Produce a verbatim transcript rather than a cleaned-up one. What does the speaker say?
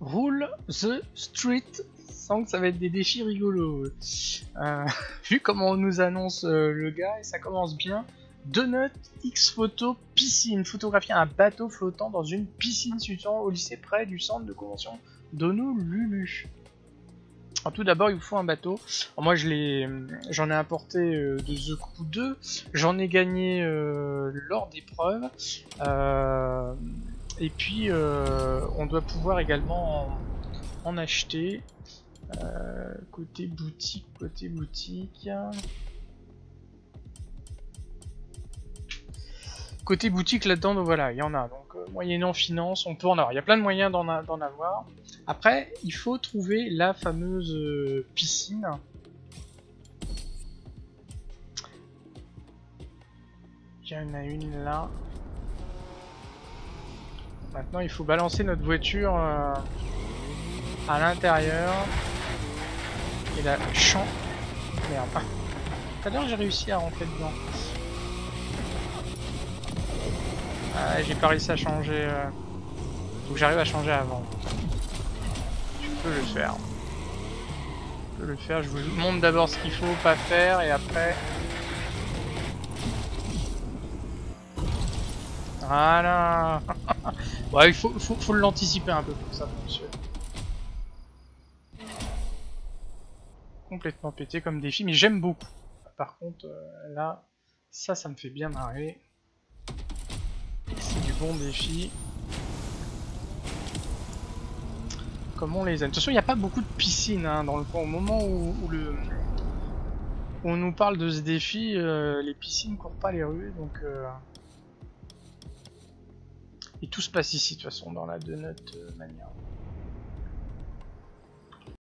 Rule the Street. Sans que ça va être des défis rigolos. Euh, vu comment on nous annonce euh, le gars, et ça commence bien. Donut X Photo Piscine. Photographier un bateau flottant dans une piscine situant au lycée près du centre de convention d'Honolulu. Alors, tout d'abord, il vous faut un bateau. Alors, moi, je l'ai, j'en ai apporté euh, de The Crew deux. J'en ai gagné euh, lors d'épreuves. Euh, et puis, euh, on doit pouvoir également en, en acheter. Euh, côté boutique, côté boutique. Côté boutique là-dedans, donc voilà, il y en a. Donc, euh, moyennant finance, on peut en avoir. Il y a plein de moyens d'en avoir. Après, il faut trouver la fameuse euh, piscine. Il y en a une là. Maintenant, il faut balancer notre voiture euh, à l'intérieur. Et la champ. Merde. Tout à l'heure, j'ai réussi à rentrer dedans. Ah, j'ai pas réussi à changer. Faut que j'arrive à changer avant. Je peux le faire. Je peux le faire. Je vous montre d'abord ce qu'il faut pas faire et après. Voilà. Ouais, il faut, faut, faut l'anticiper un peu pour ça, monsieur. Complètement pété comme défi, mais j'aime beaucoup. Par contre, euh, là, ça, ça me fait bien marrer. C'est du bon défi. Comment on les aime. De toute façon, il n'y a pas beaucoup de piscines hein, dans le coin. Au moment où, où, le... où on nous parle de ce défi, euh, les piscines courent pas les rues, donc. Euh... Et tout se passe ici, de toute façon, dans la Donut euh, Mania.